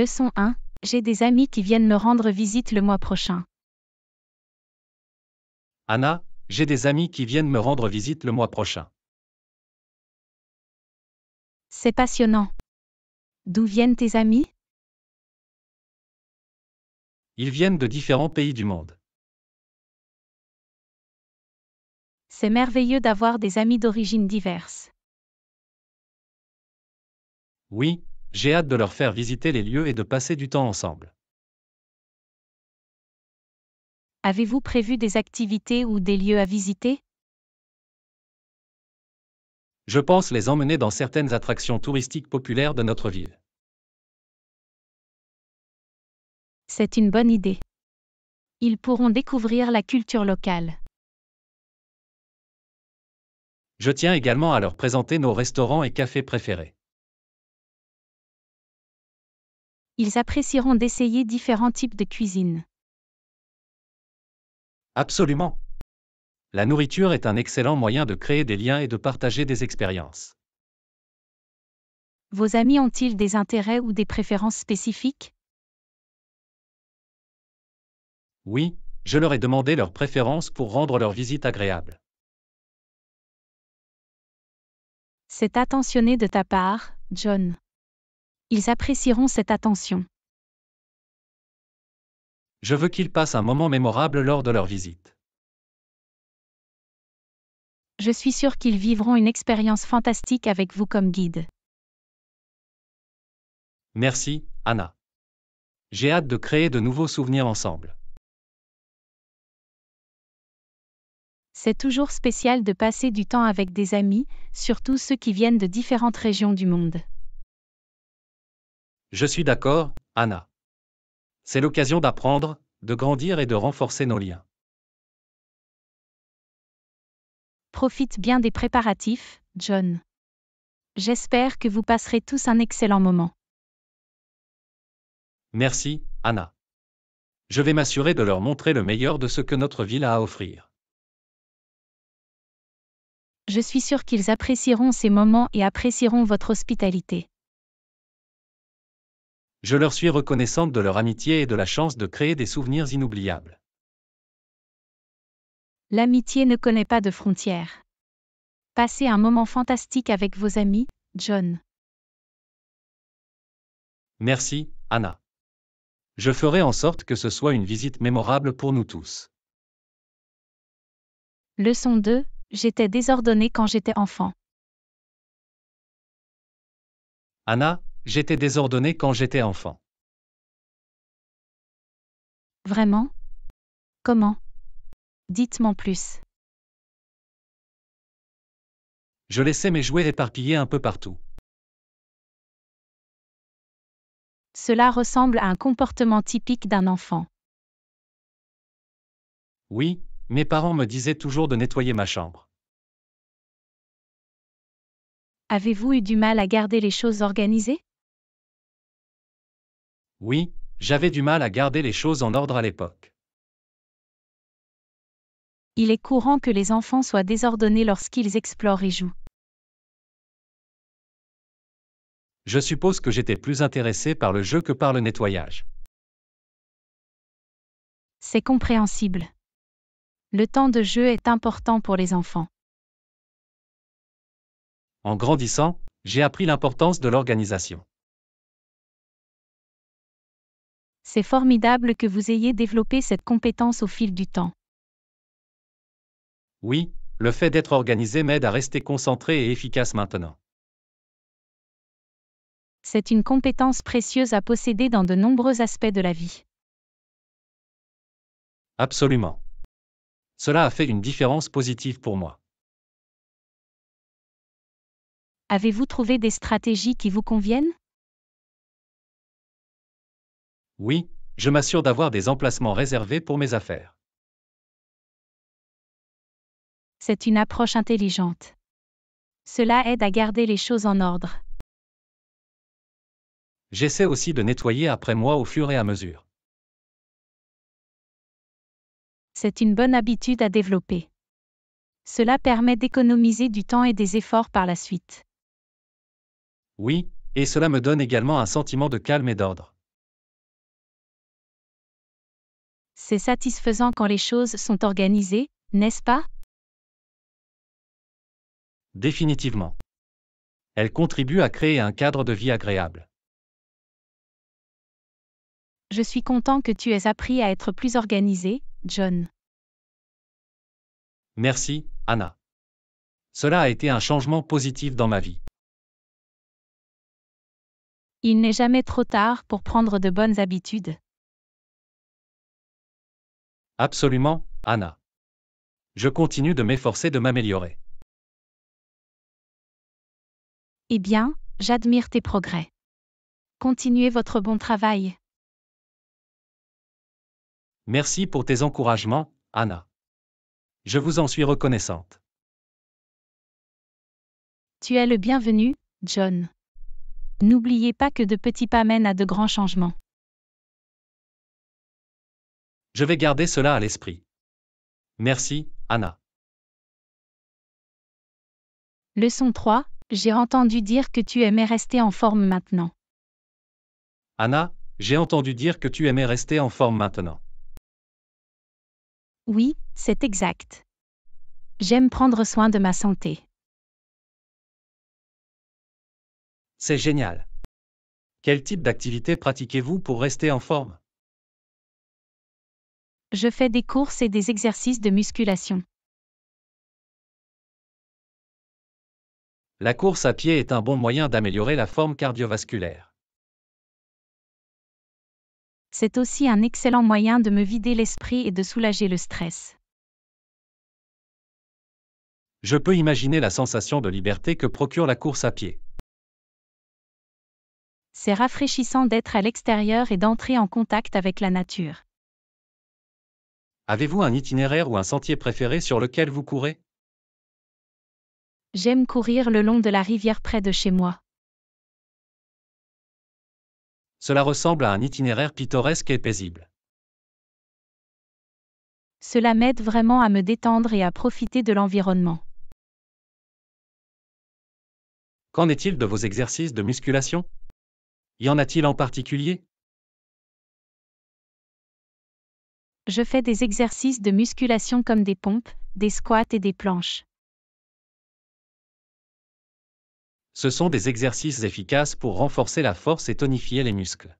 Leçon 1, j'ai des amis qui viennent me rendre visite le mois prochain. Anna, j'ai des amis qui viennent me rendre visite le mois prochain. C'est passionnant. D'où viennent tes amis? Ils viennent de différents pays du monde. C'est merveilleux d'avoir des amis d'origines diverses. Oui, j'ai hâte de leur faire visiter les lieux et de passer du temps ensemble. Avez-vous prévu des activités ou des lieux à visiter? Je pense les emmener dans certaines attractions touristiques populaires de notre ville. C'est une bonne idée. Ils pourront découvrir la culture locale. Je tiens également à leur présenter nos restaurants et cafés préférés. Ils apprécieront d'essayer différents types de cuisine. Absolument. La nourriture est un excellent moyen de créer des liens et de partager des expériences. Vos amis ont-ils des intérêts ou des préférences spécifiques? Oui, je leur ai demandé leurs préférences pour rendre leur visite agréable. C'est attentionné de ta part, John. Ils apprécieront cette attention. Je veux qu'ils passent un moment mémorable lors de leur visite. Je suis sûre qu'ils vivront une expérience fantastique avec vous comme guide. Merci, Anna. J'ai hâte de créer de nouveaux souvenirs ensemble. C'est toujours spécial de passer du temps avec des amis, surtout ceux qui viennent de différentes régions du monde. Je suis d'accord, Anna. C'est l'occasion d'apprendre, de grandir et de renforcer nos liens. Profite bien des préparatifs, John. J'espère que vous passerez tous un excellent moment. Merci, Anna. Je vais m'assurer de leur montrer le meilleur de ce que notre ville a à offrir. Je suis sûre qu'ils apprécieront ces moments et apprécieront votre hospitalité. Je leur suis reconnaissante de leur amitié et de la chance de créer des souvenirs inoubliables. L'amitié ne connaît pas de frontières. Passez un moment fantastique avec vos amis, John. Merci, Anna. Je ferai en sorte que ce soit une visite mémorable pour nous tous. Leçon 2, j'étais désordonnée quand j'étais enfant. Anna, j'étais désordonnée quand j'étais enfant. Vraiment? Comment? Dites-moi plus. Je laissais mes jouets éparpillés un peu partout. Cela ressemble à un comportement typique d'un enfant. Oui, mes parents me disaient toujours de nettoyer ma chambre. Avez-vous eu du mal à garder les choses organisées? Oui, j'avais du mal à garder les choses en ordre à l'époque. Il est courant que les enfants soient désordonnés lorsqu'ils explorent et jouent. Je suppose que j'étais plus intéressée par le jeu que par le nettoyage. C'est compréhensible. Le temps de jeu est important pour les enfants. En grandissant, j'ai appris l'importance de l'organisation. C'est formidable que vous ayez développé cette compétence au fil du temps. Oui, le fait d'être organisé m'aide à rester concentré et efficace maintenant. C'est une compétence précieuse à posséder dans de nombreux aspects de la vie. Absolument. Cela a fait une différence positive pour moi. Avez-vous trouvé des stratégies qui vous conviennent? Oui, je m'assure d'avoir des emplacements réservés pour mes affaires. C'est une approche intelligente. Cela aide à garder les choses en ordre. J'essaie aussi de nettoyer après moi au fur et à mesure. C'est une bonne habitude à développer. Cela permet d'économiser du temps et des efforts par la suite. Oui, et cela me donne également un sentiment de calme et d'ordre. C'est satisfaisant quand les choses sont organisées, n'est-ce pas? Définitivement. Elle contribue à créer un cadre de vie agréable. Je suis content que tu aies appris à être plus organisé, John. Merci, Anna. Cela a été un changement positif dans ma vie. Il n'est jamais trop tard pour prendre de bonnes habitudes. Absolument, Anna. Je continue de m'efforcer de m'améliorer. Eh bien, j'admire tes progrès. Continuez votre bon travail. Merci pour tes encouragements, Anna. Je vous en suis reconnaissante. Tu es le bienvenu, John. N'oubliez pas que de petits pas mènent à de grands changements. Je vais garder cela à l'esprit. Merci, Anna. Leçon 3. J'ai entendu dire que tu aimais rester en forme maintenant. Anna, j'ai entendu dire que tu aimais rester en forme maintenant. Oui, c'est exact. J'aime prendre soin de ma santé. C'est génial. Quel type d'activité pratiquez-vous pour rester en forme? Je fais des courses et des exercices de musculation. La course à pied est un bon moyen d'améliorer la forme cardiovasculaire. C'est aussi un excellent moyen de me vider l'esprit et de soulager le stress. Je peux imaginer la sensation de liberté que procure la course à pied. C'est rafraîchissant d'être à l'extérieur et d'entrer en contact avec la nature. Avez-vous un itinéraire ou un sentier préféré sur lequel vous courez? J'aime courir le long de la rivière près de chez moi. Cela ressemble à un itinéraire pittoresque et paisible. Cela m'aide vraiment à me détendre et à profiter de l'environnement. Qu'en est-il de vos exercices de musculation? Y en a-t-il en particulier? Je fais des exercices de musculation comme des pompes, des squats et des planches. Ce sont des exercices efficaces pour renforcer la force et tonifier les muscles.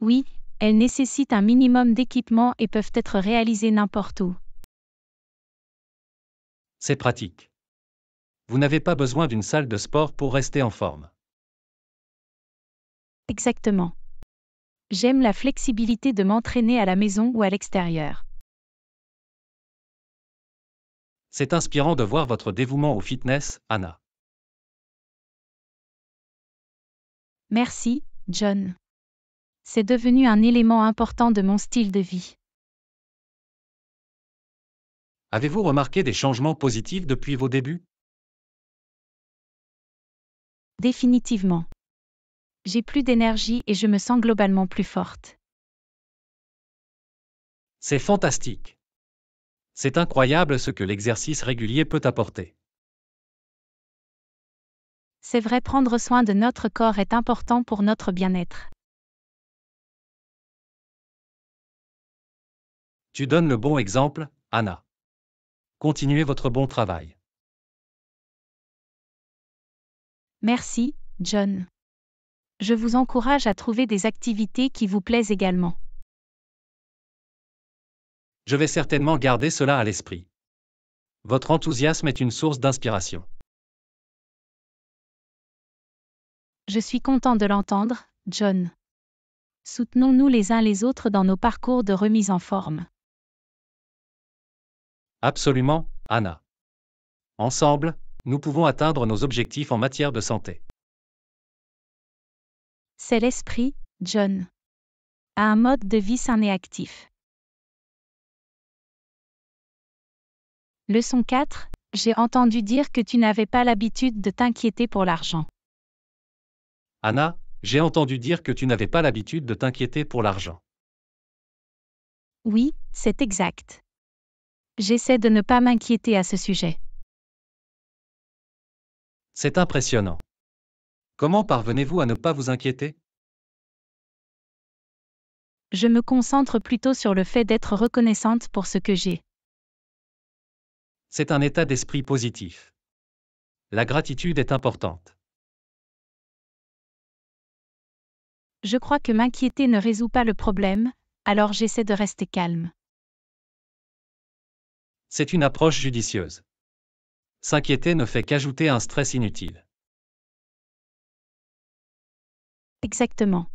Oui, elles nécessitent un minimum d'équipement et peuvent être réalisées n'importe où. C'est pratique. Vous n'avez pas besoin d'une salle de sport pour rester en forme. Exactement. J'aime la flexibilité de m'entraîner à la maison ou à l'extérieur. C'est inspirant de voir votre dévouement au fitness, Anna. Merci, John. C'est devenu un élément important de mon style de vie. Avez-vous remarqué des changements positifs depuis vos débuts? Définitivement. J'ai plus d'énergie et je me sens globalement plus forte. C'est fantastique. C'est incroyable ce que l'exercice régulier peut apporter. C'est vrai, prendre soin de notre corps est important pour notre bien-être. Tu donnes le bon exemple, Anna. Continuez votre bon travail. Merci, John. Je vous encourage à trouver des activités qui vous plaisent également. Je vais certainement garder cela à l'esprit. Votre enthousiasme est une source d'inspiration. Je suis content de l'entendre, John. Soutenons-nous les uns les autres dans nos parcours de remise en forme. Absolument, Anna. Ensemble, nous pouvons atteindre nos objectifs en matière de santé. C'est l'esprit, John. À un mode de vie sain et actif. Leçon 4. J'ai entendu dire que tu n'avais pas l'habitude de t'inquiéter pour l'argent. Anna, j'ai entendu dire que tu n'avais pas l'habitude de t'inquiéter pour l'argent. Oui, c'est exact. J'essaie de ne pas m'inquiéter à ce sujet. C'est impressionnant. Comment parvenez-vous à ne pas vous inquiéter? Je me concentre plutôt sur le fait d'être reconnaissante pour ce que j'ai. C'est un état d'esprit positif. La gratitude est importante. Je crois que m'inquiéter ne résout pas le problème, alors j'essaie de rester calme. C'est une approche judicieuse. S'inquiéter ne fait qu'ajouter un stress inutile. Exactement.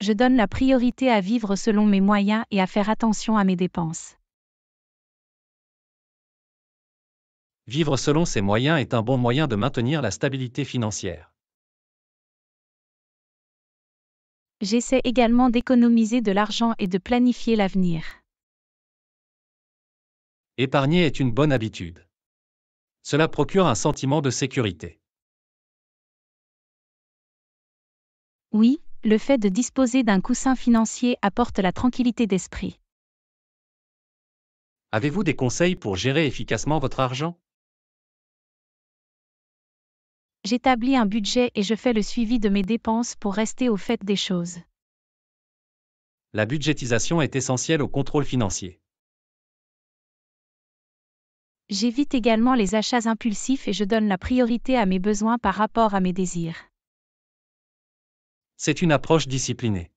Je donne la priorité à vivre selon mes moyens et à faire attention à mes dépenses. Vivre selon ses moyens est un bon moyen de maintenir la stabilité financière. J'essaie également d'économiser de l'argent et de planifier l'avenir. Épargner est une bonne habitude. Cela procure un sentiment de sécurité. Oui, le fait de disposer d'un coussin financier apporte la tranquillité d'esprit. Avez-vous des conseils pour gérer efficacement votre argent ? J'établis un budget et je fais le suivi de mes dépenses pour rester au fait des choses. La budgétisation est essentielle au contrôle financier. J'évite également les achats impulsifs et je donne la priorité à mes besoins par rapport à mes désirs. C'est une approche disciplinée.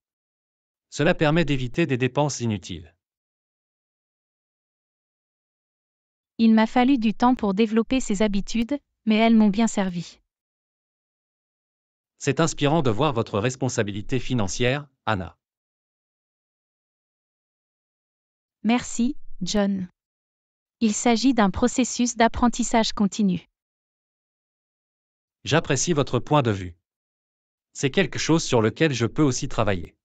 Cela permet d'éviter des dépenses inutiles. Il m'a fallu du temps pour développer ces habitudes, mais elles m'ont bien servi. C'est inspirant de voir votre responsabilité financière, Anna. Merci, John. Il s'agit d'un processus d'apprentissage continu. J'apprécie votre point de vue. C'est quelque chose sur lequel je peux aussi travailler.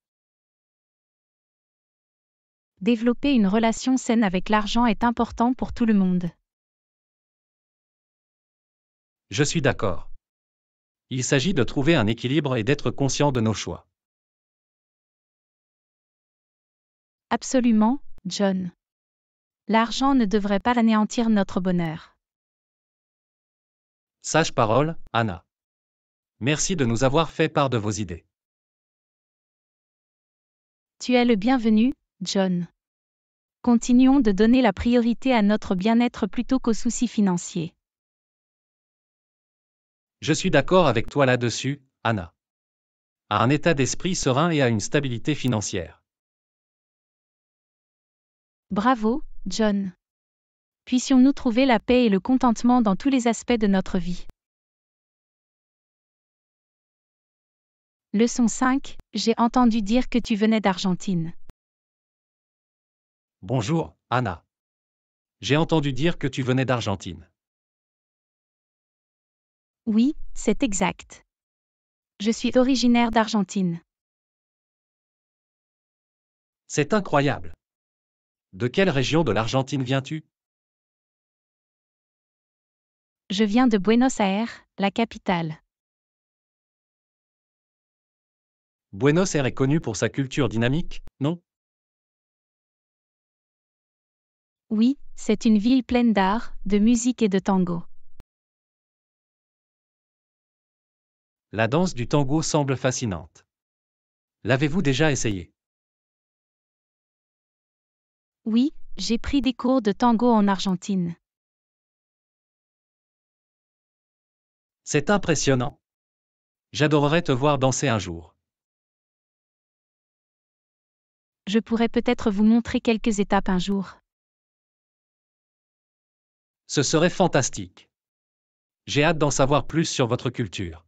Développer une relation saine avec l'argent est important pour tout le monde. Je suis d'accord. Il s'agit de trouver un équilibre et d'être conscient de nos choix. Absolument, John. L'argent ne devrait pas anéantir notre bonheur. Sage parole, Anna. Merci de nous avoir fait part de vos idées. Tu es le bienvenu, John. Continuons de donner la priorité à notre bien-être plutôt qu'aux soucis financiers. Je suis d'accord avec toi là-dessus, Anna. À un état d'esprit serein et à une stabilité financière. Bravo, John. Puissions-nous trouver la paix et le contentement dans tous les aspects de notre vie. Leçon 5, j'ai entendu dire que tu venais d'Argentine. Bonjour, Anna. J'ai entendu dire que tu venais d'Argentine. Oui, c'est exact. Je suis originaire d'Argentine. C'est incroyable. De quelle région de l'Argentine viens-tu? Je viens de Buenos Aires, la capitale. Buenos Aires est connue pour sa culture dynamique, non? Oui, c'est une ville pleine d'art, de musique et de tango. La danse du tango semble fascinante. L'avez-vous déjà essayé? Oui, j'ai pris des cours de tango en Argentine. C'est impressionnant. J'adorerais te voir danser un jour. Je pourrais peut-être vous montrer quelques étapes un jour. Ce serait fantastique. J'ai hâte d'en savoir plus sur votre culture.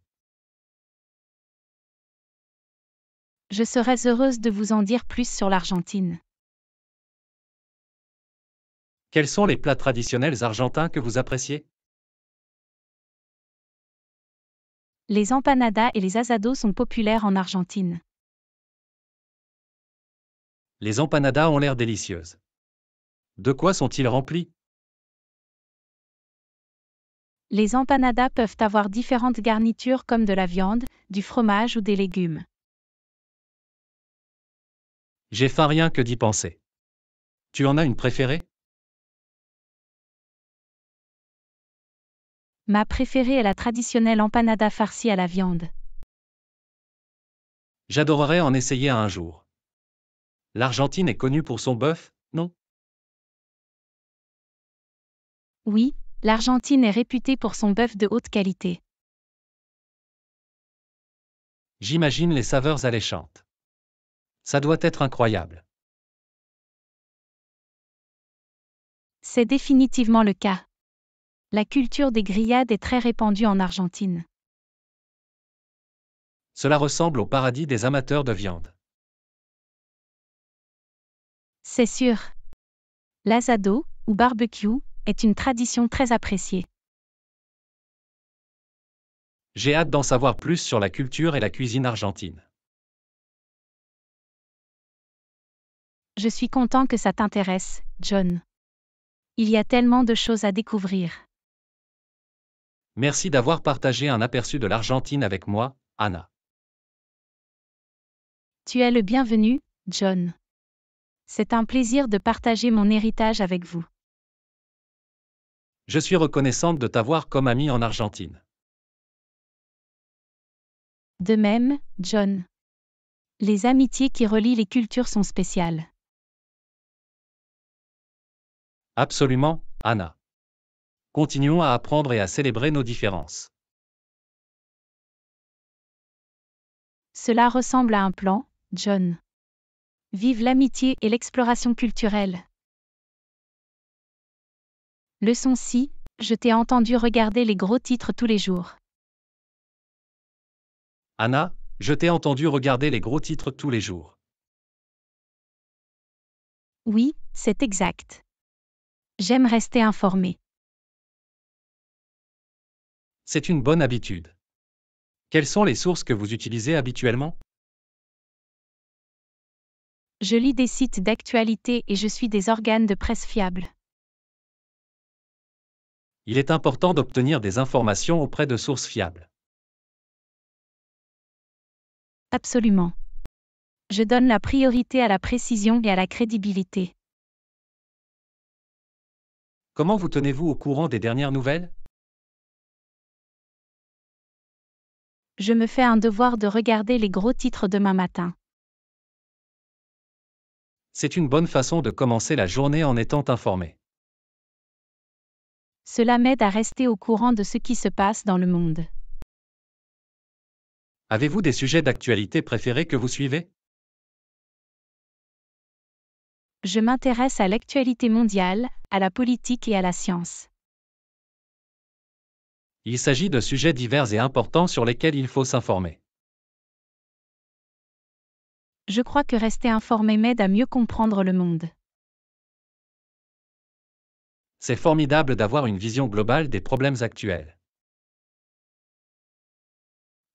Je serais heureuse de vous en dire plus sur l'Argentine. Quels sont les plats traditionnels argentins que vous appréciez? Les empanadas et les asados sont populaires en Argentine. Les empanadas ont l'air délicieuses. De quoi sont-ils remplis? Les empanadas peuvent avoir différentes garnitures comme de la viande, du fromage ou des légumes. J'ai faim rien que d'y penser. Tu en as une préférée? Ma préférée est la traditionnelle empanada farcie à la viande. J'adorerais en essayer un jour. L'Argentine est connue pour son bœuf, non? Oui, l'Argentine est réputée pour son bœuf de haute qualité. J'imagine les saveurs alléchantes. Ça doit être incroyable. C'est définitivement le cas. La culture des grillades est très répandue en Argentine. Cela ressemble au paradis des amateurs de viande. C'est sûr. L'asado, ou barbecue, est une tradition très appréciée. J'ai hâte d'en savoir plus sur la culture et la cuisine argentine. Je suis content que ça t'intéresse, John. Il y a tellement de choses à découvrir. Merci d'avoir partagé un aperçu de l'Argentine avec moi, Anna. Tu es le bienvenu, John. C'est un plaisir de partager mon héritage avec vous. Je suis reconnaissante de t'avoir comme ami en Argentine. De même, John. Les amitiés qui relient les cultures sont spéciales. Absolument, Anna. Continuons à apprendre et à célébrer nos différences. Cela ressemble à un plan, John. Vive l'amitié et l'exploration culturelle. Leçon 6, je t'ai entendu regarder les gros titres tous les jours. Anna, je t'ai entendu regarder les gros titres tous les jours. Oui, c'est exact. J'aime rester informée. C'est une bonne habitude. Quelles sont les sources que vous utilisez habituellement? Je lis des sites d'actualité et je suis des organes de presse fiables. Il est important d'obtenir des informations auprès de sources fiables. Absolument. Je donne la priorité à la précision et à la crédibilité. Comment vous tenez-vous au courant des dernières nouvelles? Je me fais un devoir de regarder les gros titres demain matin. C'est une bonne façon de commencer la journée en étant informé. Cela m'aide à rester au courant de ce qui se passe dans le monde. Avez-vous des sujets d'actualité préférés que vous suivez? Je m'intéresse à l'actualité mondiale, à la politique et à la science. Il s'agit de sujets divers et importants sur lesquels il faut s'informer. Je crois que rester informé m'aide à mieux comprendre le monde. C'est formidable d'avoir une vision globale des problèmes actuels.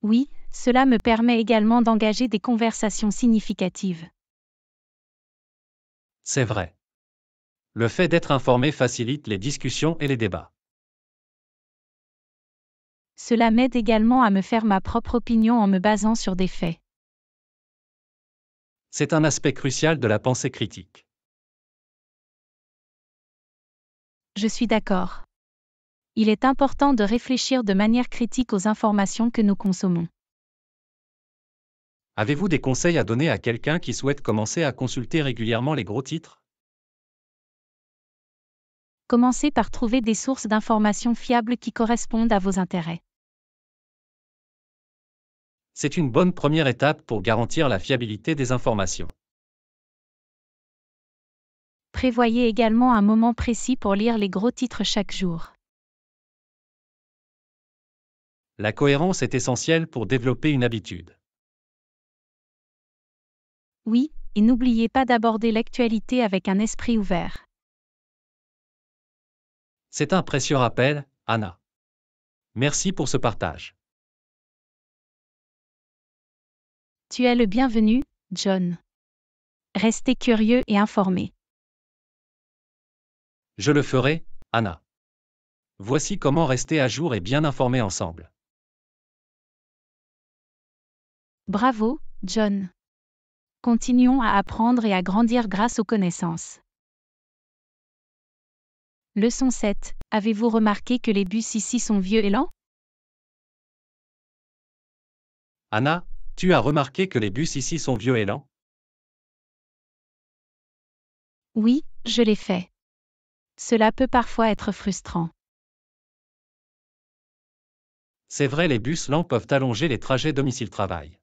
Oui, cela me permet également d'engager des conversations significatives. C'est vrai. Le fait d'être informé facilite les discussions et les débats. Cela m'aide également à me faire ma propre opinion en me basant sur des faits. C'est un aspect crucial de la pensée critique. Je suis d'accord. Il est important de réfléchir de manière critique aux informations que nous consommons. Avez-vous des conseils à donner à quelqu'un qui souhaite commencer à consulter régulièrement les gros titres? Commencez par trouver des sources d'informations fiables qui correspondent à vos intérêts. C'est une bonne première étape pour garantir la fiabilité des informations. Prévoyez également un moment précis pour lire les gros titres chaque jour. La cohérence est essentielle pour développer une habitude. Oui, et n'oubliez pas d'aborder l'actualité avec un esprit ouvert. C'est un précieux rappel, Anna. Merci pour ce partage. Tu es le bienvenu, John. Restez curieux et informé. Je le ferai, Anna. Voici comment rester à jour et bien informé ensemble. Bravo, John. Continuons à apprendre et à grandir grâce aux connaissances. Leçon 7. Avez-vous remarqué que les bus ici sont vieux et lents? Anna, tu as remarqué que les bus ici sont vieux et lents? Oui, je l'ai fait. Cela peut parfois être frustrant. C'est vrai, les bus lents peuvent allonger les trajets domicile-travail.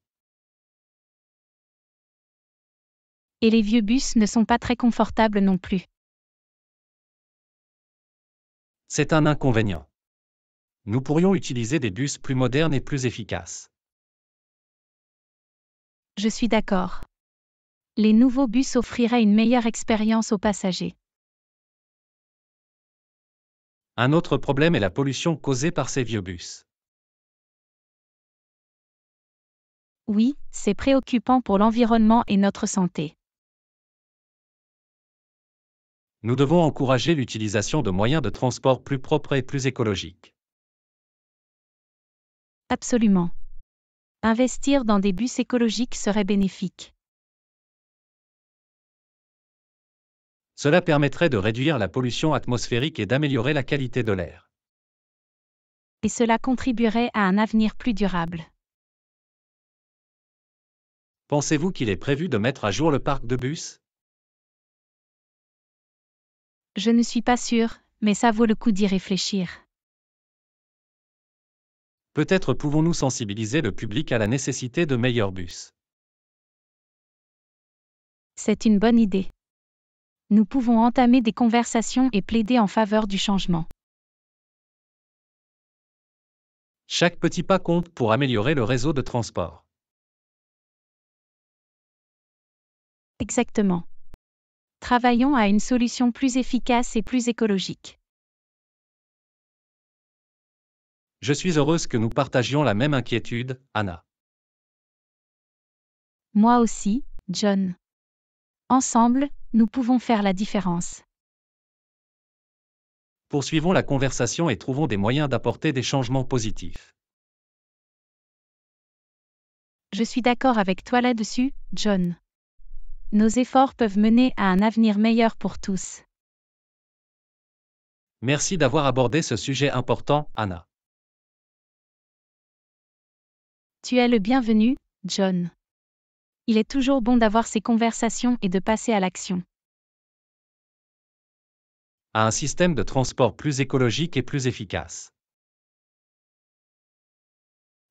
Et les vieux bus ne sont pas très confortables non plus. C'est un inconvénient. Nous pourrions utiliser des bus plus modernes et plus efficaces. Je suis d'accord. Les nouveaux bus offriraient une meilleure expérience aux passagers. Un autre problème est la pollution causée par ces vieux bus. Oui, c'est préoccupant pour l'environnement et notre santé. Nous devons encourager l'utilisation de moyens de transport plus propres et plus écologiques. Absolument. Investir dans des bus écologiques serait bénéfique. Cela permettrait de réduire la pollution atmosphérique et d'améliorer la qualité de l'air. Et cela contribuerait à un avenir plus durable. Pensez-vous qu'il est prévu de mettre à jour le parc de bus ? Je ne suis pas sûre, mais ça vaut le coup d'y réfléchir. Peut-être pouvons-nous sensibiliser le public à la nécessité de meilleurs bus. C'est une bonne idée. Nous pouvons entamer des conversations et plaider en faveur du changement. Chaque petit pas compte pour améliorer le réseau de transport. Exactement. Travaillons à une solution plus efficace et plus écologique. Je suis heureuse que nous partagions la même inquiétude, Anna. Moi aussi, John. Ensemble, nous pouvons faire la différence. Poursuivons la conversation et trouvons des moyens d'apporter des changements positifs. Je suis d'accord avec toi là-dessus, John. Nos efforts peuvent mener à un avenir meilleur pour tous. Merci d'avoir abordé ce sujet important, Anna. Tu es le bienvenu, John. Il est toujours bon d'avoir ces conversations et de passer à l'action. À un système de transport plus écologique et plus efficace.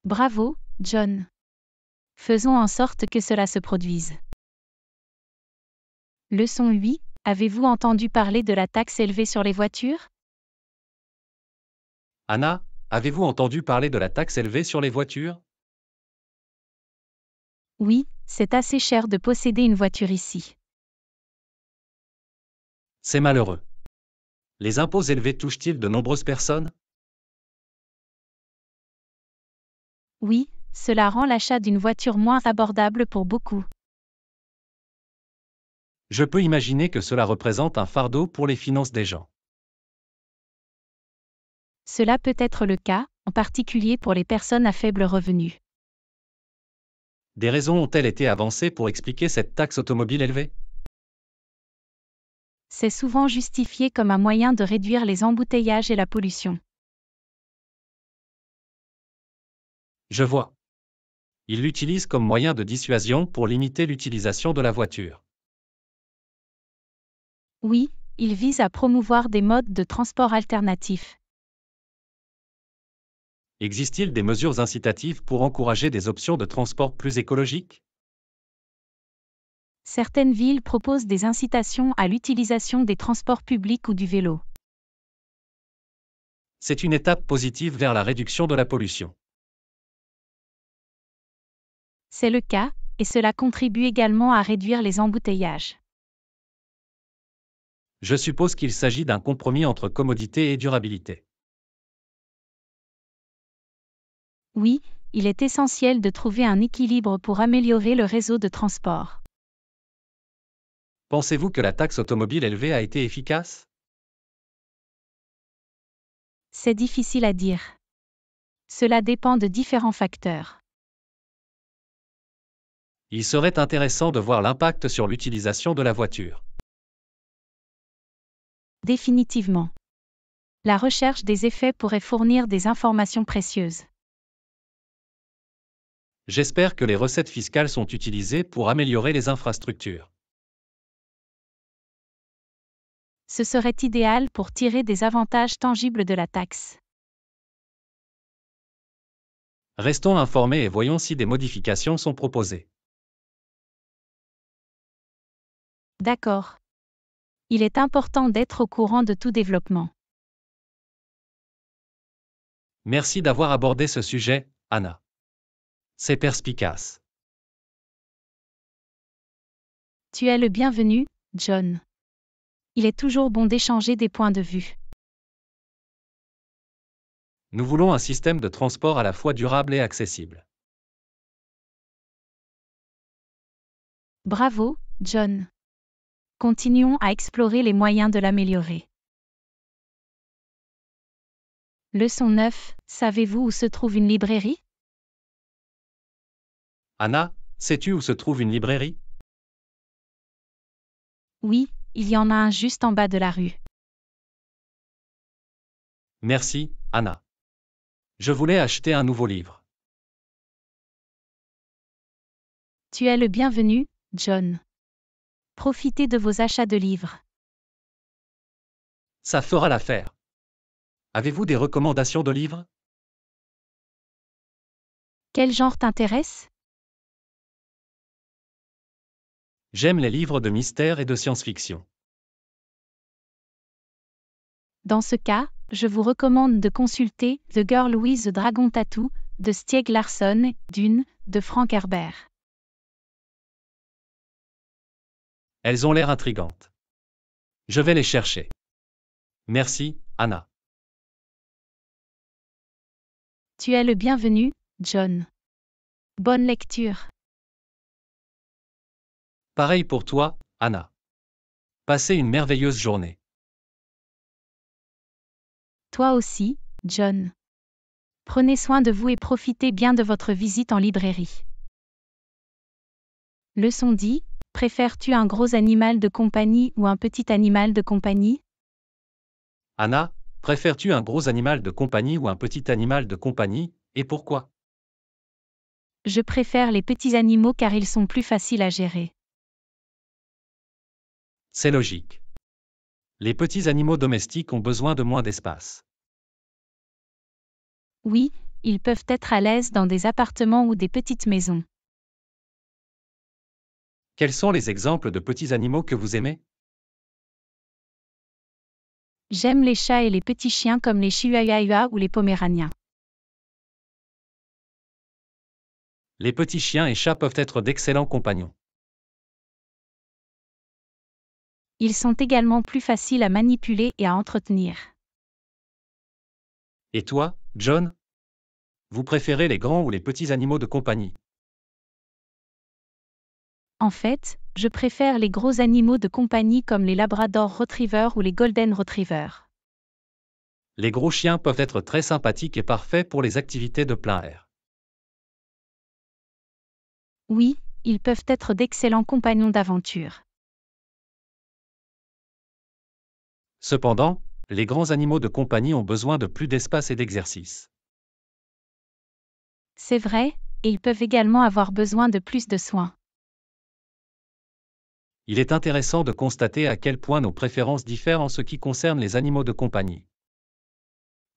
Bravo, John. Faisons en sorte que cela se produise. Leçon 8. Avez-vous entendu parler de la taxe élevée sur les voitures? Anna, avez-vous entendu parler de la taxe élevée sur les voitures? Oui, c'est assez cher de posséder une voiture ici. C'est malheureux. Les impôts élevés touchent-ils de nombreuses personnes? Oui, cela rend l'achat d'une voiture moins abordable pour beaucoup. Je peux imaginer que cela représente un fardeau pour les finances des gens. Cela peut être le cas, en particulier pour les personnes à faible revenu. Des raisons ont-elles été avancées pour expliquer cette taxe automobile élevée? C'est souvent justifié comme un moyen de réduire les embouteillages et la pollution. Je vois. Ils l'utilisent comme moyen de dissuasion pour limiter l'utilisation de la voiture. Oui, il vise à promouvoir des modes de transport alternatifs. Existe-t-il des mesures incitatives pour encourager des options de transport plus écologiques? Certaines villes proposent des incitations à l'utilisation des transports publics ou du vélo. C'est une étape positive vers la réduction de la pollution. C'est le cas, et cela contribue également à réduire les embouteillages. Je suppose qu'il s'agit d'un compromis entre commodité et durabilité. Oui, il est essentiel de trouver un équilibre pour améliorer le réseau de transport. Pensez-vous que la taxe automobile élevée a été efficace? C'est difficile à dire. Cela dépend de différents facteurs. Il serait intéressant de voir l'impact sur l'utilisation de la voiture. Définitivement. La recherche des effets pourrait fournir des informations précieuses. J'espère que les recettes fiscales sont utilisées pour améliorer les infrastructures. ce serait idéal pour tirer des avantages tangibles de la taxe. Restons informés et voyons si des modifications sont proposées. D'accord. Il est important d'être au courant de tout développement. Merci d'avoir abordé ce sujet, Anna. C'est perspicace. Tu es le bienvenu, John. Il est toujours bon d'échanger des points de vue. Nous voulons un système de transport à la fois durable et accessible. Bravo, John. Continuons à explorer les moyens de l'améliorer. Leçon 9. Savez-vous où se trouve une librairie? Anna, sais-tu où se trouve une librairie? Oui, il y en a un juste en bas de la rue. Merci, Anna. Je voulais acheter un nouveau livre. Tu es le bienvenu, John. Profitez de vos achats de livres. Ça fera l'affaire. Avez-vous des recommandations de livres? Quel genre t'intéresse? J'aime les livres de mystère et de science-fiction. Dans ce cas, je vous recommande de consulter The Girl with the Dragon Tattoo de Stieg Larsson, Dune de Frank Herbert. Elles ont l'air intrigantes. Je vais les chercher. Merci, Anna. Tu es le bienvenu, John. Bonne lecture. Pareil pour toi, Anna. Passez une merveilleuse journée. Toi aussi, John. Prenez soin de vous et profitez bien de votre visite en librairie. Leçon 10. Préfères-tu un gros animal de compagnie ou un petit animal de compagnie? Anna, préfères-tu un gros animal de compagnie ou un petit animal de compagnie, et pourquoi? Je préfère les petits animaux car ils sont plus faciles à gérer. C'est logique. Les petits animaux domestiques ont besoin de moins d'espace. Oui, ils peuvent être à l'aise dans des appartements ou des petites maisons. Quels sont les exemples de petits animaux que vous aimez? J'aime les chats et les petits chiens comme les chihuahuas ou les poméraniens. Les petits chiens et chats peuvent être d'excellents compagnons. Ils sont également plus faciles à manipuler et à entretenir. Et toi, John? Vous préférez les grands ou les petits animaux de compagnie? En fait, je préfère les gros animaux de compagnie comme les Labrador Retriever ou les Golden Retriever. Les gros chiens peuvent être très sympathiques et parfaits pour les activités de plein air. Oui, ils peuvent être d'excellents compagnons d'aventure. Cependant, les grands animaux de compagnie ont besoin de plus d'espace et d'exercice. C'est vrai, et ils peuvent également avoir besoin de plus de soins. Il est intéressant de constater à quel point nos préférences diffèrent en ce qui concerne les animaux de compagnie.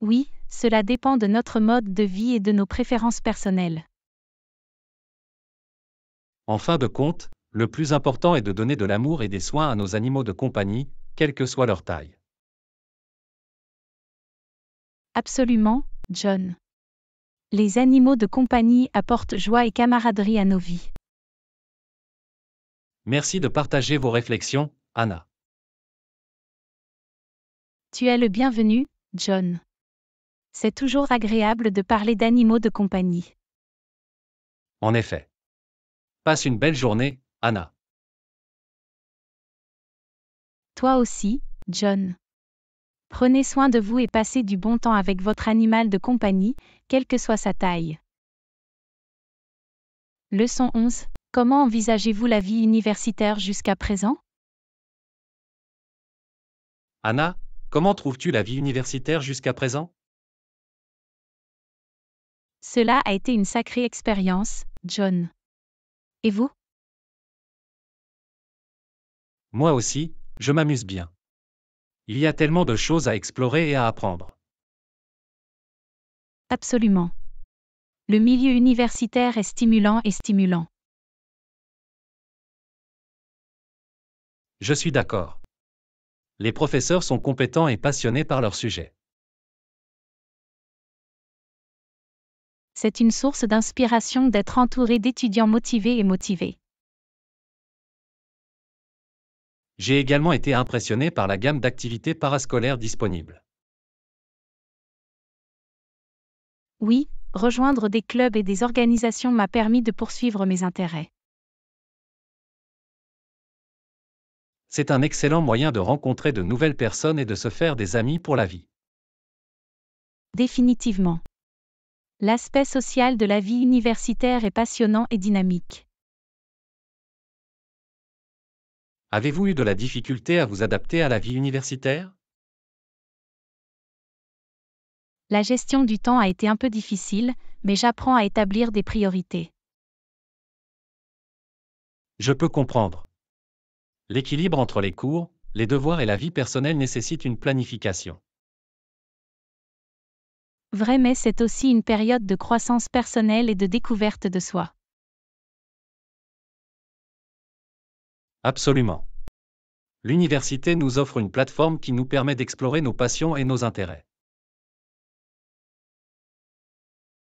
Oui, cela dépend de notre mode de vie et de nos préférences personnelles. En fin de compte, le plus important est de donner de l'amour et des soins à nos animaux de compagnie, quelle que soit leur taille. Absolument, John. Les animaux de compagnie apportent joie et camaraderie à nos vies. Merci de partager vos réflexions, Anna. Tu es le bienvenu, John. C'est toujours agréable de parler d'animaux de compagnie. En effet. Passe une belle journée, Anna. Toi aussi, John. Prenez soin de vous et passez du bon temps avec votre animal de compagnie, quelle que soit sa taille. Leçon 11. Comment envisagez-vous la vie universitaire jusqu'à présent? Anna, comment trouves-tu la vie universitaire jusqu'à présent? Cela a été une sacrée expérience, John. Et vous? Moi aussi. Je m'amuse bien. Il y a tellement de choses à explorer et à apprendre. Absolument. Le milieu universitaire est stimulant et stimulant. Je suis d'accord. Les professeurs sont compétents et passionnés par leur sujet. C'est une source d'inspiration d'être entouré d'étudiants motivés et motivés. J'ai également été impressionné par la gamme d'activités parascolaires disponibles. Oui, rejoindre des clubs et des organisations m'a permis de poursuivre mes intérêts. C'est un excellent moyen de rencontrer de nouvelles personnes et de se faire des amis pour la vie. Définitivement. L'aspect social de la vie universitaire est passionnant et dynamique. Avez-vous eu de la difficulté à vous adapter à la vie universitaire? La gestion du temps a été un peu difficile, mais j'apprends à établir des priorités. Je peux comprendre. L'équilibre entre les cours, les devoirs et la vie personnelle nécessite une planification. Vrai, mais c'est aussi une période de croissance personnelle et de découverte de soi. Absolument. L'université nous offre une plateforme qui nous permet d'explorer nos passions et nos intérêts.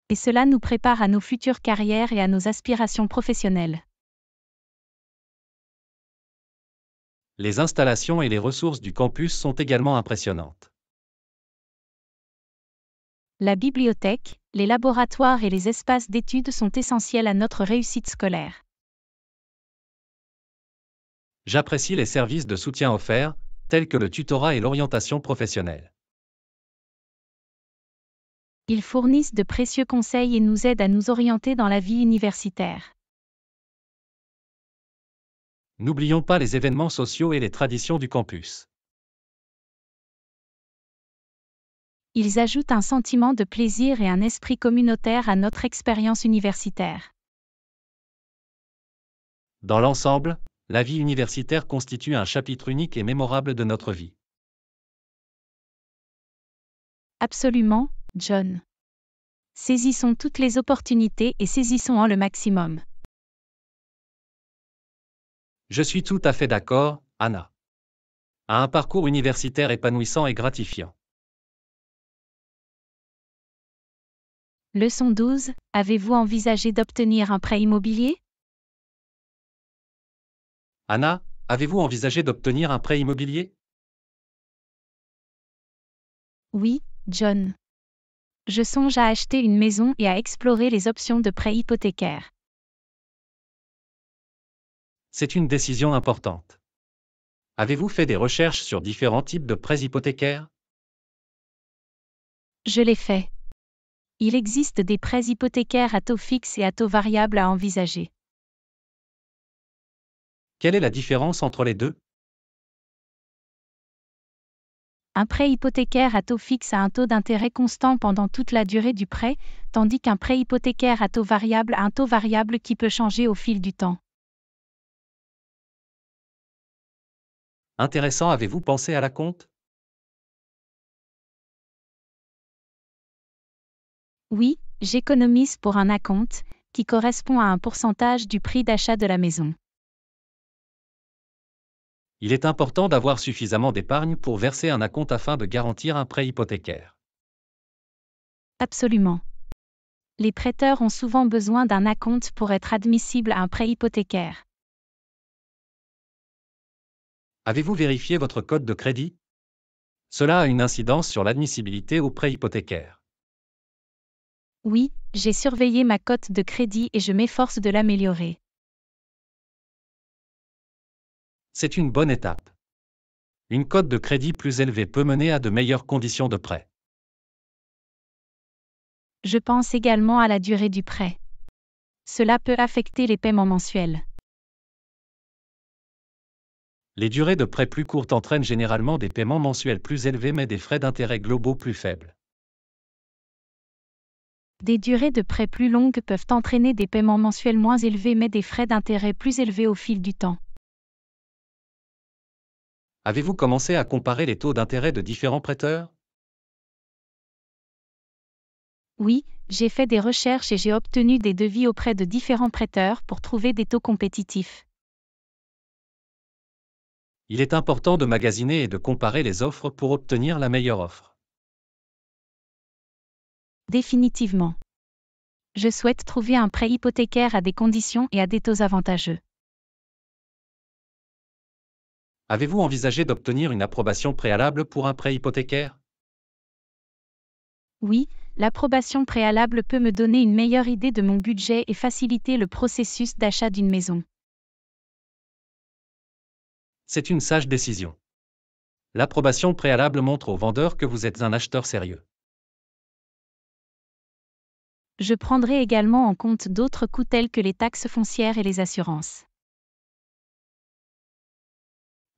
Et cela nous prépare à nos futures carrières et à nos aspirations professionnelles. Les installations et les ressources du campus sont également impressionnantes. La bibliothèque, les laboratoires et les espaces d'études sont essentiels à notre réussite scolaire. J'apprécie les services de soutien offerts, tels que le tutorat et l'orientation professionnelle. Ils fournissent de précieux conseils et nous aident à nous orienter dans la vie universitaire. N'oublions pas les événements sociaux et les traditions du campus. Ils ajoutent un sentiment de plaisir et un esprit communautaire à notre expérience universitaire. Dans l'ensemble, la vie universitaire constitue un chapitre unique et mémorable de notre vie. Absolument, John. Saisissons toutes les opportunités et saisissons-en le maximum. Je suis tout à fait d'accord, Anna. À un parcours universitaire épanouissant et gratifiant. Leçon 12, avez-vous envisagé d'obtenir un prêt immobilier? Anna, avez-vous envisagé d'obtenir un prêt immobilier? Oui, John. Je songe à acheter une maison et à explorer les options de prêt hypothécaire. C'est une décision importante. Avez-vous fait des recherches sur différents types de prêts hypothécaires? Je l'ai fait. Il existe des prêts hypothécaires à taux fixe et à taux variable à envisager. Quelle est la différence entre les deux? Un prêt hypothécaire à taux fixe a un taux d'intérêt constant pendant toute la durée du prêt, tandis qu'un prêt hypothécaire à taux variable a un taux variable qui peut changer au fil du temps. Intéressant, avez-vous pensé à l'acompte? Oui, j'économise pour un acompte, qui correspond à un pourcentage du prix d'achat de la maison. Il est important d'avoir suffisamment d'épargne pour verser un acompte afin de garantir un prêt hypothécaire. Absolument. Les prêteurs ont souvent besoin d'un acompte pour être admissibles à un prêt hypothécaire. Avez-vous vérifié votre code de crédit? Cela a une incidence sur l'admissibilité au prêt hypothécaire. Oui, j'ai surveillé ma cote de crédit et je m'efforce de l'améliorer. C'est une bonne étape. Une cote de crédit plus élevée peut mener à de meilleures conditions de prêt. Je pense également à la durée du prêt. Cela peut affecter les paiements mensuels. Les durées de prêt plus courtes entraînent généralement des paiements mensuels plus élevés mais des frais d'intérêt globaux plus faibles. Des durées de prêt plus longues peuvent entraîner des paiements mensuels moins élevés mais des frais d'intérêt plus élevés au fil du temps. Avez-vous commencé à comparer les taux d'intérêt de différents prêteurs? Oui, j'ai fait des recherches et j'ai obtenu des devis auprès de différents prêteurs pour trouver des taux compétitifs. Il est important de magasiner et de comparer les offres pour obtenir la meilleure offre. Définitivement. Je souhaite trouver un prêt hypothécaire à des conditions et à des taux avantageux. Avez-vous envisagé d'obtenir une approbation préalable pour un prêt hypothécaire? Oui, l'approbation préalable peut me donner une meilleure idée de mon budget et faciliter le processus d'achat d'une maison. C'est une sage décision. L'approbation préalable montre au vendeur que vous êtes un acheteur sérieux. Je prendrai également en compte d'autres coûts tels que les taxes foncières et les assurances.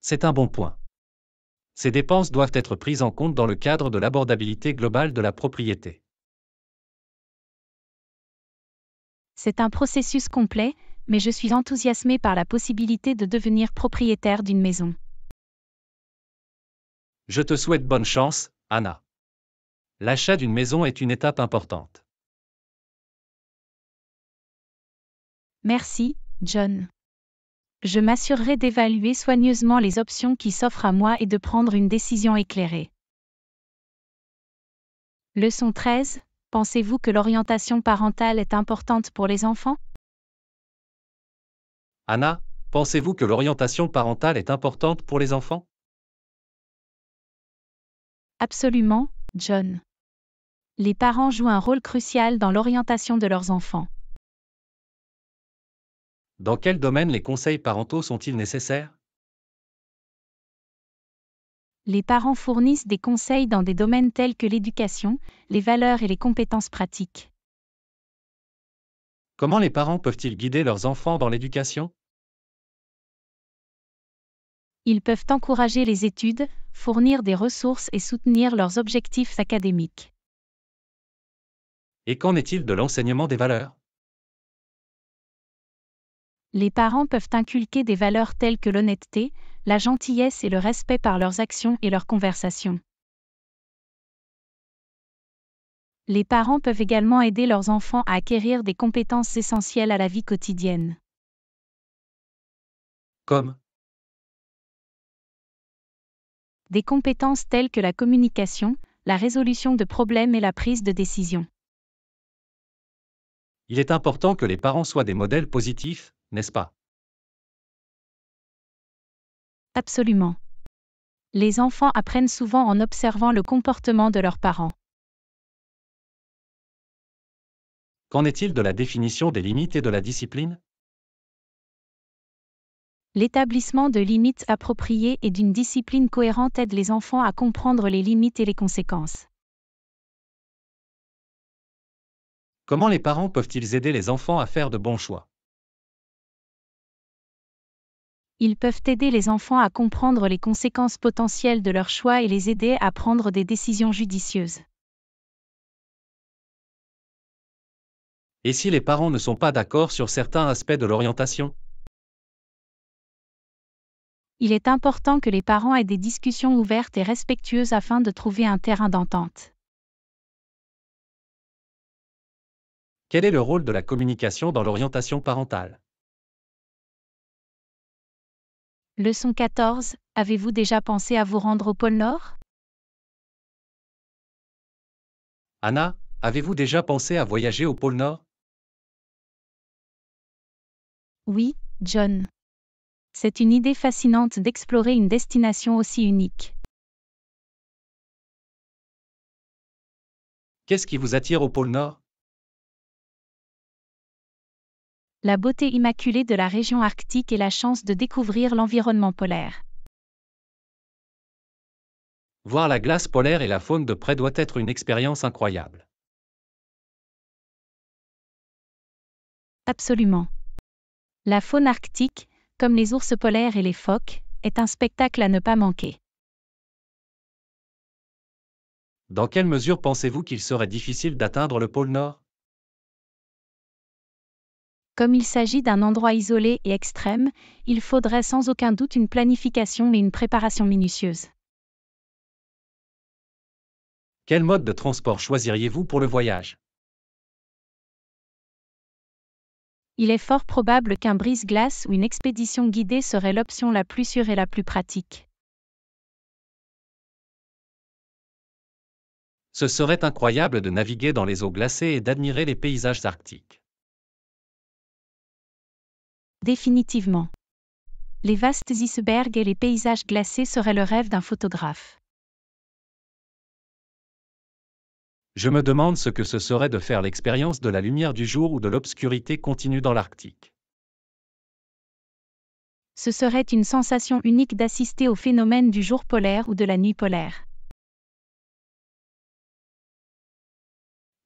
C'est un bon point. Ces dépenses doivent être prises en compte dans le cadre de l'abordabilité globale de la propriété. C'est un processus complet, mais je suis enthousiasmée par la possibilité de devenir propriétaire d'une maison. Je te souhaite bonne chance, Anna. L'achat d'une maison est une étape importante. Merci, John. Je m'assurerai d'évaluer soigneusement les options qui s'offrent à moi et de prendre une décision éclairée. Leçon 13. Pensez-vous que l'orientation parentale est importante pour les enfants? Anna, pensez-vous que l'orientation parentale est importante pour les enfants? Absolument, John. Les parents jouent un rôle crucial dans l'orientation de leurs enfants. Dans quel domaine les conseils parentaux sont-ils nécessaires? Les parents fournissent des conseils dans des domaines tels que l'éducation, les valeurs et les compétences pratiques. Comment les parents peuvent-ils guider leurs enfants dans l'éducation? Ils peuvent encourager les études, fournir des ressources et soutenir leurs objectifs académiques. Et qu'en est-il de l'enseignement des valeurs? Les parents peuvent inculquer des valeurs telles que l'honnêteté, la gentillesse et le respect par leurs actions et leurs conversations. Les parents peuvent également aider leurs enfants à acquérir des compétences essentielles à la vie quotidienne. Comme des compétences telles que la communication, la résolution de problèmes et la prise de décision. Il est important que les parents soient des modèles positifs, n'est-ce pas? Absolument. Les enfants apprennent souvent en observant le comportement de leurs parents. Qu'en est-il de la définition des limites et de la discipline? L'établissement de limites appropriées et d'une discipline cohérente aide les enfants à comprendre les limites et les conséquences. Comment les parents peuvent-ils aider les enfants à faire de bons choix? Ils peuvent aider les enfants à comprendre les conséquences potentielles de leurs choix et les aider à prendre des décisions judicieuses. Et si les parents ne sont pas d'accord sur certains aspects de l'orientation? Il est important que les parents aient des discussions ouvertes et respectueuses afin de trouver un terrain d'entente. Quel est le rôle de la communication dans l'orientation parentale? Leçon 14. Avez-vous déjà pensé à vous rendre au pôle Nord? Anna, avez-vous déjà pensé à voyager au pôle Nord? Oui, John. C'est une idée fascinante d'explorer une destination aussi unique. Qu'est-ce qui vous attire au pôle Nord? La beauté immaculée de la région arctique et la chance de découvrir l'environnement polaire. Voir la glace polaire et la faune de près doit être une expérience incroyable. Absolument. La faune arctique, comme les ours polaires et les phoques, est un spectacle à ne pas manquer. Dans quelle mesure pensez-vous qu'il serait difficile d'atteindre le pôle Nord? Comme il s'agit d'un endroit isolé et extrême, il faudrait sans aucun doute une planification et une préparation minutieuse. Quel mode de transport choisiriez-vous pour le voyage? Il est fort probable qu'un brise-glace ou une expédition guidée serait l'option la plus sûre et la plus pratique. Ce serait incroyable de naviguer dans les eaux glacées et d'admirer les paysages arctiques. Définitivement. Les vastes icebergs et les paysages glacés seraient le rêve d'un photographe. Je me demande ce que ce serait de faire l'expérience de la lumière du jour ou de l'obscurité continue dans l'Arctique. Ce serait une sensation unique d'assister au phénomène du jour polaire ou de la nuit polaire.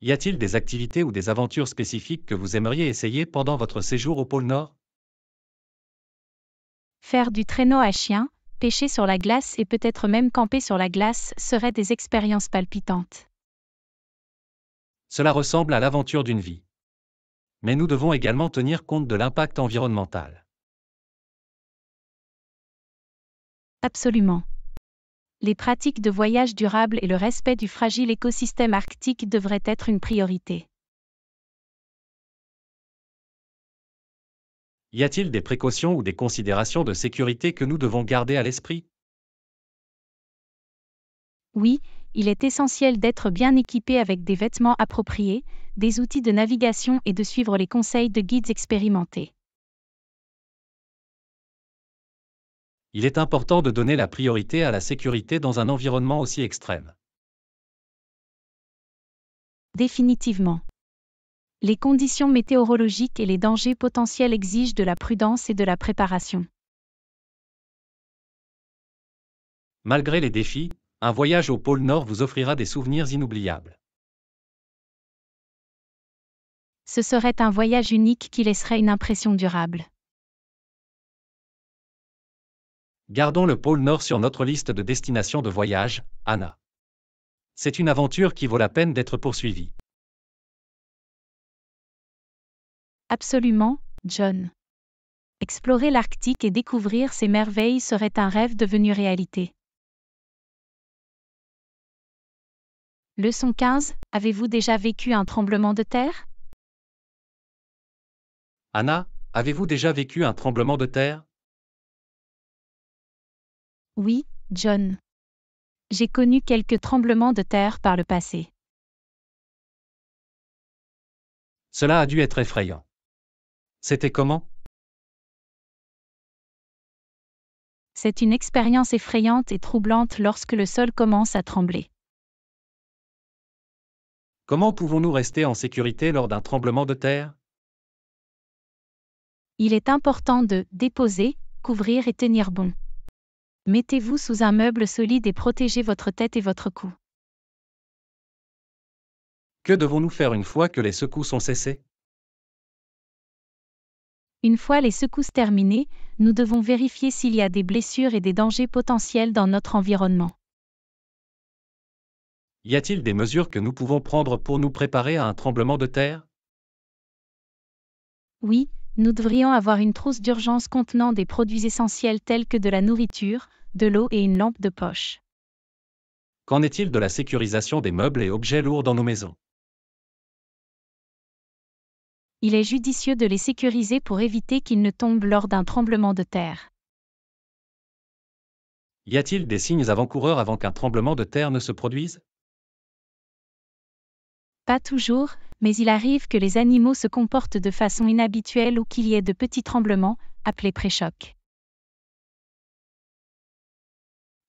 Y a-t-il des activités ou des aventures spécifiques que vous aimeriez essayer pendant votre séjour au pôle Nord? Faire du traîneau à chien, pêcher sur la glace et peut-être même camper sur la glace seraient des expériences palpitantes. Cela ressemble à l'aventure d'une vie. Mais nous devons également tenir compte de l'impact environnemental. Absolument. Les pratiques de voyage durable et le respect du fragile écosystème arctique devraient être une priorité. Y a-t-il des précautions ou des considérations de sécurité que nous devons garder à l'esprit? Oui. Il est essentiel d'être bien équipé avec des vêtements appropriés, des outils de navigation et de suivre les conseils de guides expérimentés. Il est important de donner la priorité à la sécurité dans un environnement aussi extrême. Définitivement. Les conditions météorologiques et les dangers potentiels exigent de la prudence et de la préparation. Malgré les défis, un voyage au pôle Nord vous offrira des souvenirs inoubliables. Ce serait un voyage unique qui laisserait une impression durable. Gardons le pôle Nord sur notre liste de destinations de voyage, Anna. C'est une aventure qui vaut la peine d'être poursuivie. Absolument, John. Explorer l'Arctique et découvrir ses merveilles serait un rêve devenu réalité. Leçon 15. Avez-vous déjà vécu un tremblement de terre? Anna, avez-vous déjà vécu un tremblement de terre? Oui, John. J'ai connu quelques tremblements de terre par le passé. Cela a dû être effrayant. C'était comment? C'est une expérience effrayante et troublante lorsque le sol commence à trembler. Comment pouvons-nous rester en sécurité lors d'un tremblement de terre? Il est important de déposer, couvrir et tenir bon. Mettez-vous sous un meuble solide et protégez votre tête et votre cou. Que devons-nous faire une fois que les secousses ont cessé? Une fois les secousses terminées, nous devons vérifier s'il y a des blessures et des dangers potentiels dans notre environnement. Y a-t-il des mesures que nous pouvons prendre pour nous préparer à un tremblement de terre? Oui, nous devrions avoir une trousse d'urgence contenant des produits essentiels tels que de la nourriture, de l'eau et une lampe de poche. Qu'en est-il de la sécurisation des meubles et objets lourds dans nos maisons? Il est judicieux de les sécuriser pour éviter qu'ils ne tombent lors d'un tremblement de terre. Y a-t-il des signes avant-coureurs avant qu'un tremblement de terre ne se produise? Pas toujours, mais il arrive que les animaux se comportent de façon inhabituelle ou qu'il y ait de petits tremblements, appelés préchocs.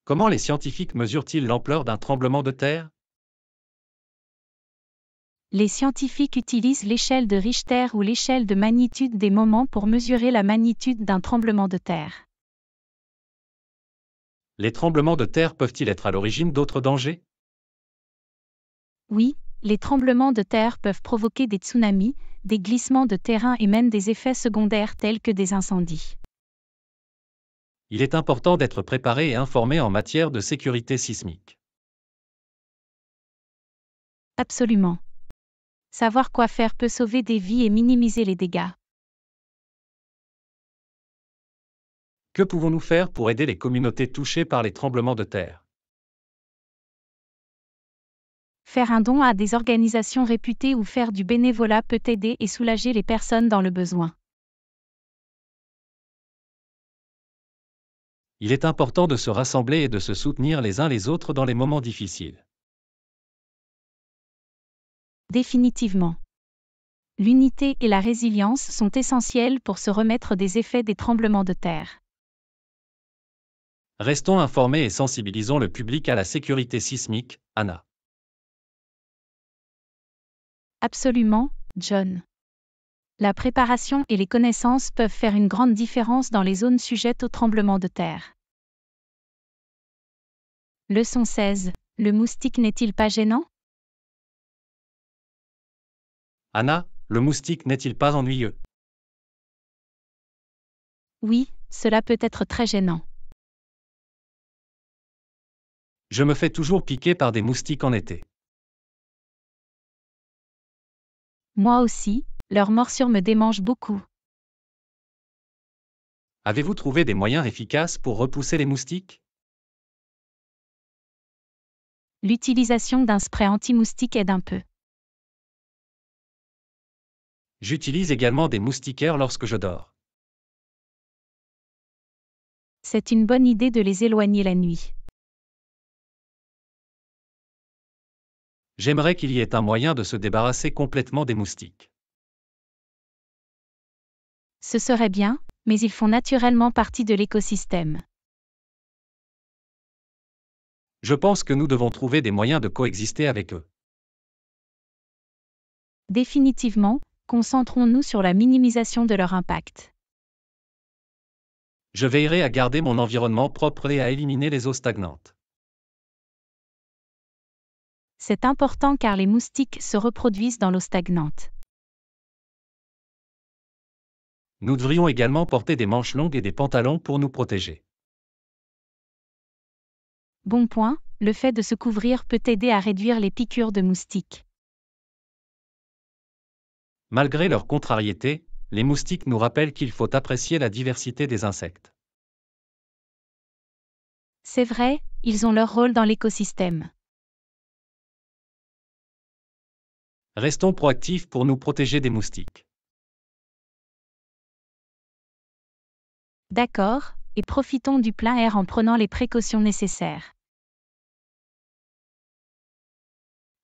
Comment les scientifiques mesurent-ils l'ampleur d'un tremblement de terre? Les scientifiques utilisent l'échelle de Richter ou l'échelle de magnitude des moments pour mesurer la magnitude d'un tremblement de terre. Les tremblements de terre peuvent-ils être à l'origine d'autres dangers? Oui. Les tremblements de terre peuvent provoquer des tsunamis, des glissements de terrain et même des effets secondaires tels que des incendies. Il est important d'être préparé et informé en matière de sécurité sismique. Absolument. Savoir quoi faire peut sauver des vies et minimiser les dégâts. Que pouvons-nous faire pour aider les communautés touchées par les tremblements de terre? Faire un don à des organisations réputées ou faire du bénévolat peut aider et soulager les personnes dans le besoin. Il est important de se rassembler et de se soutenir les uns les autres dans les moments difficiles. Définitivement. L'unité et la résilience sont essentielles pour se remettre des effets des tremblements de terre. Restons informés et sensibilisons le public à la sécurité sismique, Anna. Absolument, John. La préparation et les connaissances peuvent faire une grande différence dans les zones sujettes aux tremblements de terre. Leçon 16. Le moustique n'est-il pas gênant? Anna, le moustique n'est-il pas ennuyeux? Oui, cela peut être très gênant. Je me fais toujours piquer par des moustiques en été. Moi aussi, leur morsure me démange beaucoup. Avez-vous trouvé des moyens efficaces pour repousser les moustiques? L'utilisation d'un spray anti-moustique aide un peu. J'utilise également des moustiquaires lorsque je dors. C'est une bonne idée de les éloigner la nuit. J'aimerais qu'il y ait un moyen de se débarrasser complètement des moustiques. Ce serait bien, mais ils font naturellement partie de l'écosystème. Je pense que nous devons trouver des moyens de coexister avec eux. Définitivement, concentrons-nous sur la minimisation de leur impact. Je veillerai à garder mon environnement propre et à éliminer les eaux stagnantes. C'est important car les moustiques se reproduisent dans l'eau stagnante. Nous devrions également porter des manches longues et des pantalons pour nous protéger. Bon point, le fait de se couvrir peut aider à réduire les piqûres de moustiques. Malgré leur contrariété, les moustiques nous rappellent qu'il faut apprécier la diversité des insectes. C'est vrai, ils ont leur rôle dans l'écosystème. Restons proactifs pour nous protéger des moustiques. D'accord, et profitons du plein air en prenant les précautions nécessaires.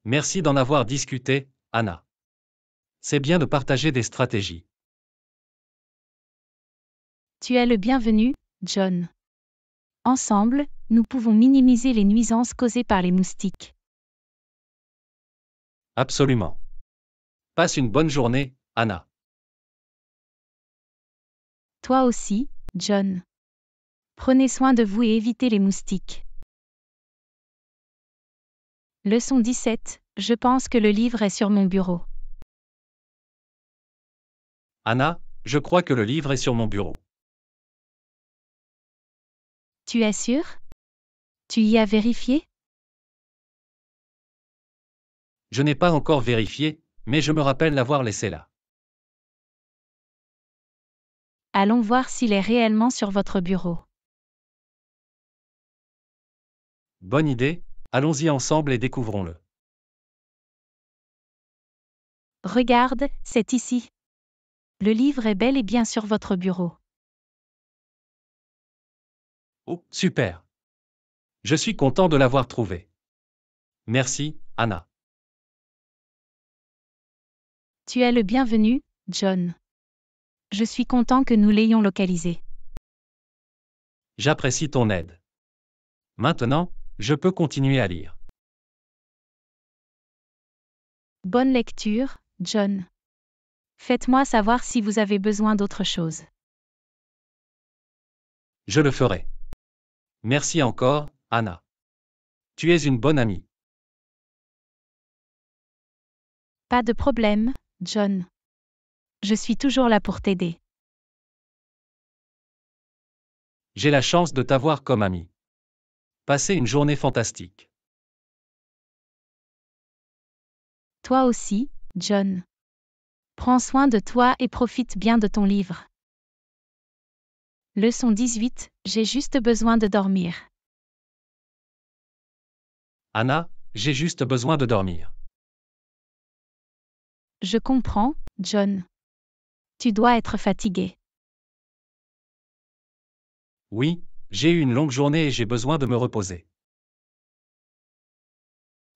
Merci d'en avoir discuté, Anna. C'est bien de partager des stratégies. Tu es le bienvenu, John. Ensemble, nous pouvons minimiser les nuisances causées par les moustiques. Absolument. Passe une bonne journée, Anna. Toi aussi, John. Prenez soin de vous et évitez les moustiques. Leçon 17. Je pense que le livre est sur mon bureau. Anna, je crois que le livre est sur mon bureau. Tu es sûre? Tu y as vérifié? Je n'ai pas encore vérifié, mais je me rappelle l'avoir laissé là. Allons voir s'il est réellement sur votre bureau. Bonne idée, allons-y ensemble et découvrons-le. Regarde, c'est ici. Le livre est bel et bien sur votre bureau. Oh, super! Je suis content de l'avoir trouvé. Merci, Anna. Tu es le bienvenu, John. Je suis content que nous l'ayons localisé. J'apprécie ton aide. Maintenant, je peux continuer à lire. Bonne lecture, John. Faites-moi savoir si vous avez besoin d'autre chose. Je le ferai. Merci encore, Anna. Tu es une bonne amie. Pas de problème, John. Je suis toujours là pour t'aider. J'ai la chance de t'avoir comme ami. Passez une journée fantastique. Toi aussi, John. Prends soin de toi et profite bien de ton livre. Leçon 18, j'ai juste besoin de dormir. Anna, j'ai juste besoin de dormir. Je comprends, John. Tu dois être fatigué. Oui, j'ai eu une longue journée et j'ai besoin de me reposer.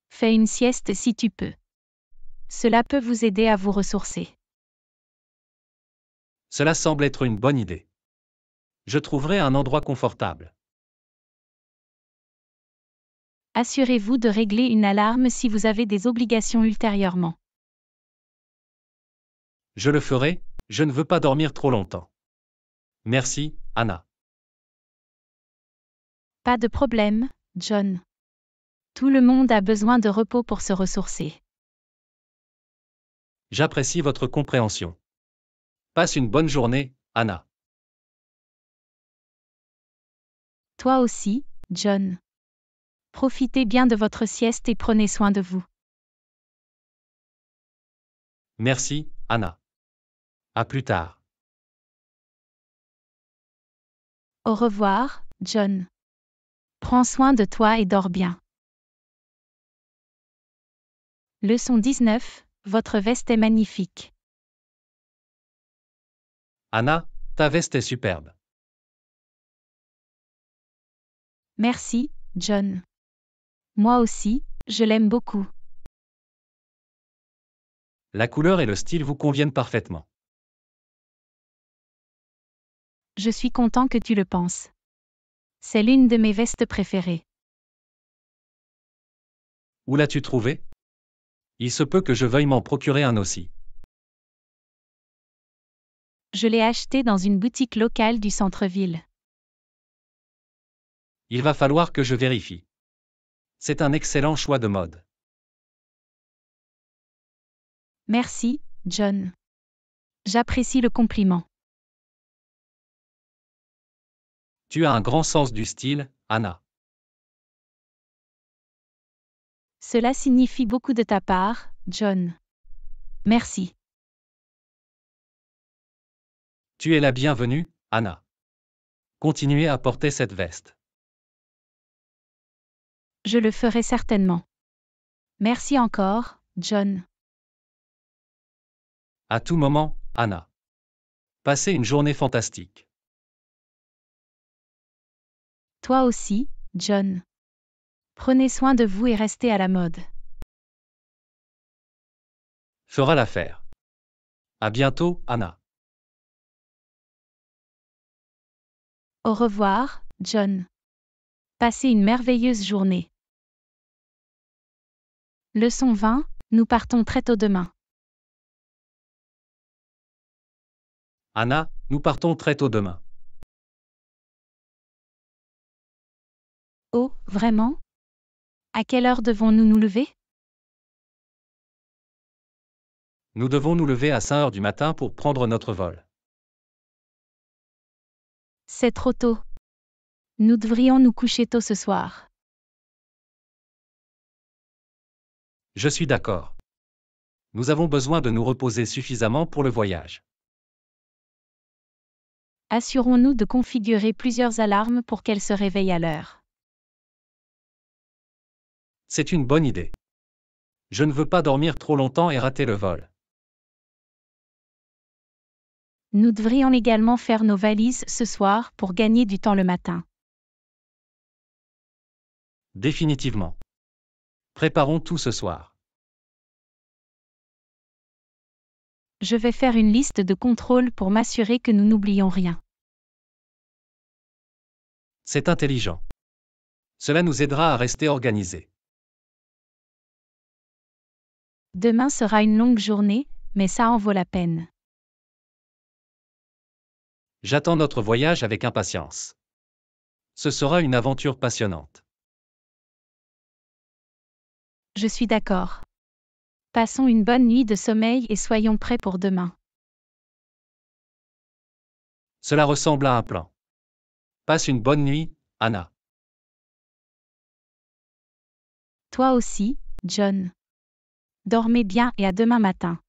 Fais une sieste si tu peux. Cela peut vous aider à vous ressourcer. Cela semble être une bonne idée. Je trouverai un endroit confortable. Assurez-vous de régler une alarme si vous avez des obligations ultérieurement. Je le ferai, je ne veux pas dormir trop longtemps. Merci, Anna. Pas de problème, John. Tout le monde a besoin de repos pour se ressourcer. J'apprécie votre compréhension. Passe une bonne journée, Anna. Toi aussi, John. Profitez bien de votre sieste et prenez soin de vous. Merci, Anna. À plus tard. Au revoir, John. Prends soin de toi et dors bien. Leçon 19, votre veste est magnifique. Anna, ta veste est superbe. Merci, John. Moi aussi, je l'aime beaucoup. La couleur et le style vous conviennent parfaitement. Je suis content que tu le penses. C'est l'une de mes vestes préférées. Où l'as-tu trouvée? Il se peut que je veuille m'en procurer un aussi. Je l'ai acheté dans une boutique locale du centre-ville. Il va falloir que je vérifie. C'est un excellent choix de mode. Merci, John. J'apprécie le compliment. Tu as un grand sens du style, Anna. Cela signifie beaucoup de ta part, John. Merci. Tu es la bienvenue, Anna. Continuez à porter cette veste. Je le ferai certainement. Merci encore, John. À tout moment, Anna. Passez une journée fantastique. Toi aussi, John. Prenez soin de vous et restez à la mode. Fera l'affaire. À bientôt, Anna. Au revoir, John. Passez une merveilleuse journée. Leçon 20, nous partons très tôt demain. Anna, nous partons très tôt demain. Oh, vraiment? À quelle heure devons-nous nous lever? Nous devons nous lever à 5 heures du matin pour prendre notre vol. C'est trop tôt. Nous devrions nous coucher tôt ce soir. Je suis d'accord. Nous avons besoin de nous reposer suffisamment pour le voyage. Assurons-nous de configurer plusieurs alarmes pour qu'elles se réveillent à l'heure. C'est une bonne idée. Je ne veux pas dormir trop longtemps et rater le vol. Nous devrions également faire nos valises ce soir pour gagner du temps le matin. Définitivement. Préparons tout ce soir. Je vais faire une liste de contrôles pour m'assurer que nous n'oublions rien. C'est intelligent. Cela nous aidera à rester organisés. Demain sera une longue journée, mais ça en vaut la peine. J'attends notre voyage avec impatience. Ce sera une aventure passionnante. Je suis d'accord. Passons une bonne nuit de sommeil et soyons prêts pour demain. Cela ressemble à un plan. Passe une bonne nuit, Anna. Toi aussi, John. Dormez bien et à demain matin.